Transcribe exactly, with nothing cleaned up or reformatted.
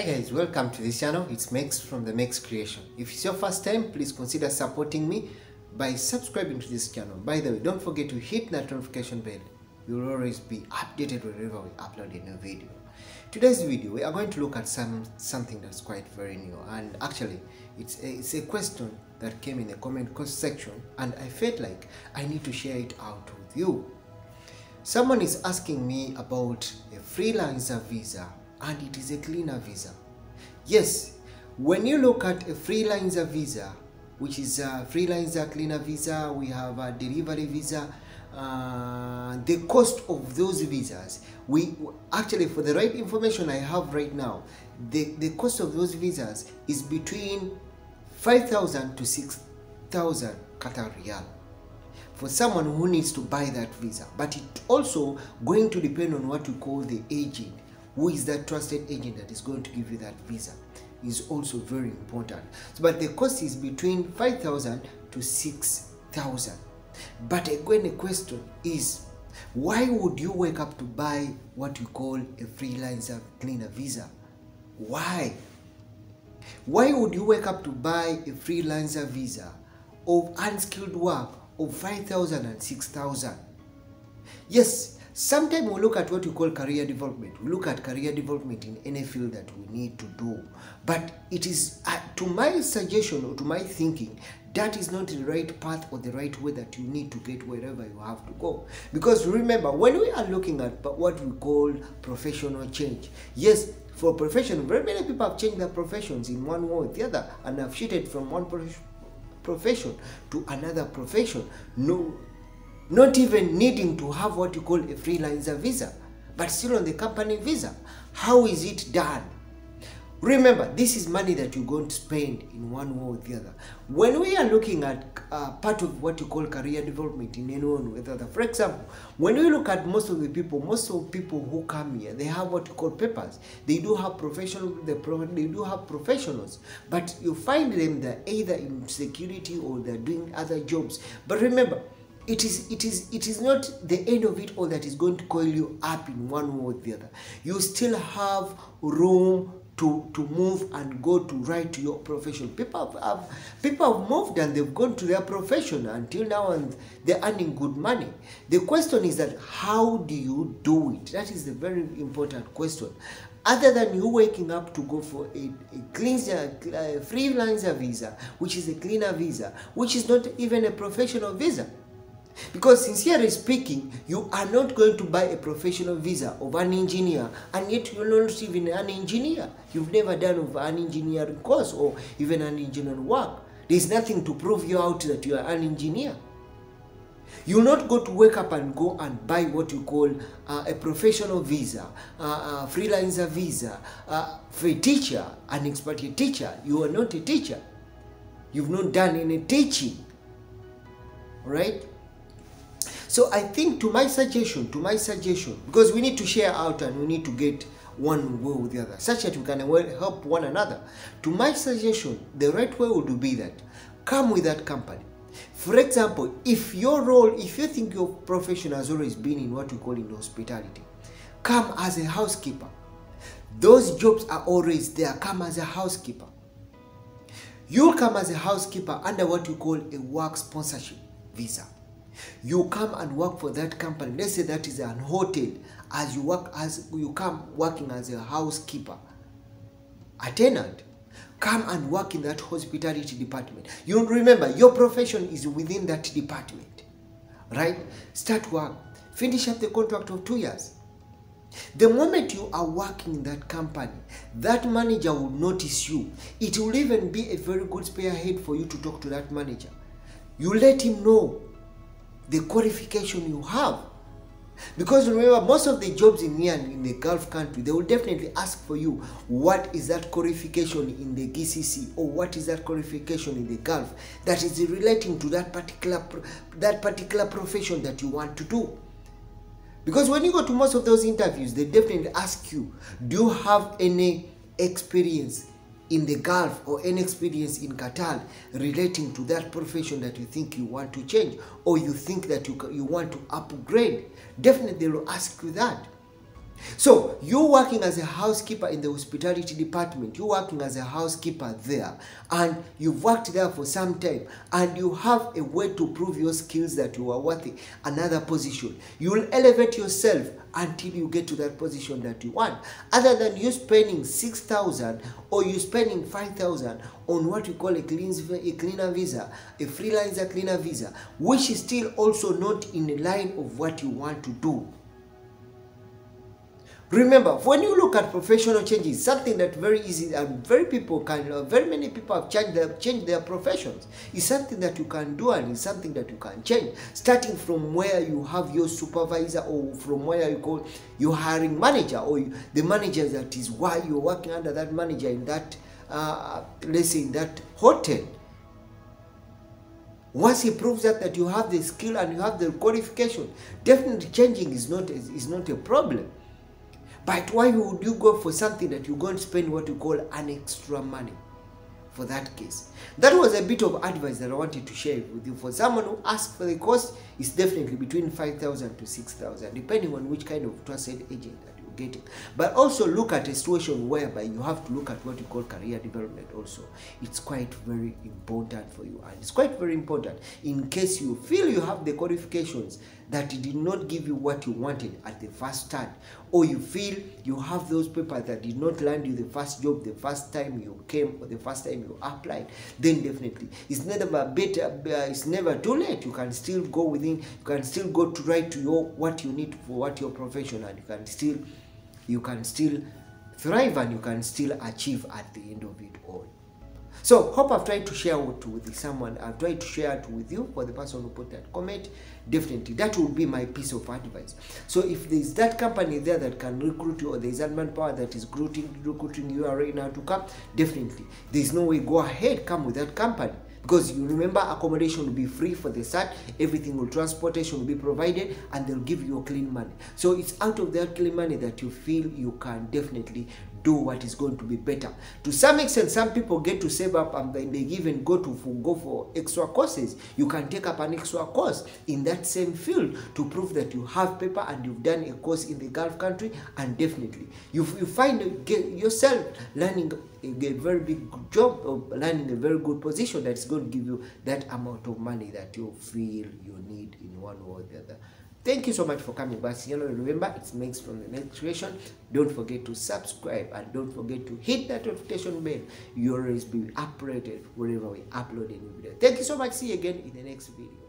Hi guys, welcome to this channel. It's Max from the Max Creation. If it's your first time, please consider supporting me by subscribing to this channel. By the way, don't forget to hit that notification bell. You will always be updated whenever we upload a new video. Today's video, we are going to look at some something that's quite very new, and actually it's a, it's a question that came in the comment section, and I felt like I need to share it out with you. Someone is asking me about a freelancer visa, and it is a cleaner visa. Yes, when you look at a freelancer visa, which is a freelancer cleaner visa, we have a delivery visa, uh, the cost of those visas, we actually, for the right information I have right now, the, the cost of those visas is between five thousand to six thousand Qatar Riyal for someone who needs to buy that visa. But it also going to depend on what we call the agent, who is that trusted agent that is going to give you that visa, is also very important. But the cost is between five thousand to six thousand. But again, the question is, why would you wake up to buy what you call a freelancer cleaner visa? Why? Why would you wake up to buy a freelancer visa of unskilled work of five thousand and six thousand? Yes. Sometimes we look at what we call career development. We look at career development in any field that we need to do. But it is, uh, to my suggestion or to my thinking, that is not the right path or the right way that you need to get wherever you have to go. Because remember, when we are looking at what we call professional change, yes, for profession, very many people have changed their professions in one way or the other and have shifted from one profession to another profession. No. Not even needing to have what you call a freelancer visa, but still on the company visa. How is it done? Remember, this is money that you're going to spend in one way or the other. When we are looking at uh, part of what you call career development in anyone with other, for example, when we look at most of the people, most of people who come here, they have what you call papers. They do have professional, they, pro they do have professionals, but you find them they're either in security or they're doing other jobs. But remember, It is, it, is, it is not the end of it all that is going to coil you up in one way or the other. You still have room to, to move and go to right to your profession. People have, have, people have moved and they've gone to their profession until now, and they're earning good money. The question is that how do you do it? That is the very important question. Other than you waking up to go for a, a, cleanser, a freelancer visa, which is a cleaner visa, which is not even a professional visa. Because sincerely speaking, you are not going to buy a professional visa of an engineer, and yet you're not even an engineer. You've never done of an engineering course or even an engineering work. There's nothing to prove you out that you are an engineer. You're not going to wake up and go and buy what you call uh, a professional visa, uh, a freelancer visa, uh, for a teacher, an expert teacher. You are not a teacher. You've not done any teaching. All right? So I think to my suggestion, to my suggestion, because we need to share out and we need to get one way or the other, such that we can help one another. To my suggestion, the right way would be that come with that company. For example, if your role, if you think your profession has always been in what we call in hospitality, come as a housekeeper. Those jobs are always there. Come as a housekeeper. You'll come as a housekeeper under what you call a work sponsorship visa. You come and work for that company. Let's say that is an hotel. As you work, as you come working as a housekeeper, a tenant, come and work in that hospitality department. You remember your profession is within that department, right? Start work, finish up the contract of two years. The moment you are working in that company, that manager will notice you. It will even be a very good spearhead for you to talk to that manager. You let him know the qualification you have. Because remember, most of the jobs in here in the Gulf country, they will definitely ask for you, what is that qualification in the G C C, or what is that qualification in the Gulf that is relating to that particular, that particular profession that you want to do. Because when you go to most of those interviews, they definitely ask you, do you have any experience in the Gulf or any experience in Qatar relating to that profession that you think you want to change, or you think that you, you want to upgrade. Definitely they will ask you that. So you're working as a housekeeper in the hospitality department, you're working as a housekeeper there, and you've worked there for some time, and you have a way to prove your skills that you are worthy another position. You will elevate yourself until you get to that position that you want. Other than you spending six thousand or you spending five thousand on what you call a, clean, a cleaner visa, a freelancer cleaner visa, which is still also not in the line of what you want to do. Remember, when you look at professional changes, something that very easy and very people can, uh, very many people have changed their, changed their professions. It's something that you can do and it's something that you can change. Starting from where you have your supervisor or from where you call your hiring manager or you, the manager that is why you're working under that manager in that, uh, let's say in that hotel. Once he proves that, that you have the skill and you have the qualification, definitely changing is not, is, is not a problem. But why would you go for something that you're going to spend what you call an extra money for that case? That was a bit of advice that I wanted to share with you. For someone who asks for the cost, it's definitely between five thousand to six thousand, depending on which kind of trusted agent that you're getting. But also look at a situation whereby you have to look at what you call career development also. It's quite very important for you, and it's quite very important in case you feel you have the qualifications that did not give you what you wanted at the first start, or you feel you have those papers that did not land you the first job the first time you came or the first time you applied, then definitely it's never better, it's never too late. You can still go within, you can still go to write to your what you need for what your profession, and you can still, you can still thrive and you can still achieve at the end of it all. So hope I've tried to share with someone, I've tried to share it with you. For the person who put that comment, definitely that would be my piece of advice. So if there's that company there that can recruit you, or there's that manpower that is recruiting, recruiting you right now to come, definitely there's no way, go ahead, come with that company. Because you remember, accommodation will be free for the start, everything will, transportation will be provided, and they'll give you clean money. So it's out of that clean money that you feel you can definitely do what is going to be better. To some extent, some people get to save up and then they even go to for, go for extra courses. You can take up an extra course in that same field to prove that you have paper and you've done a course in the Gulf country, and definitely you, you find get yourself learning a very big job or landing a very good position that's going to give you that amount of money that you feel you need in one way or the other. Thank you so much for coming back. You know, remember, it's next from the next creation. Don't forget to subscribe and don't forget to hit that notification bell. You'll always be updated whenever we upload a new video. Thank you so much. See you again in the next video.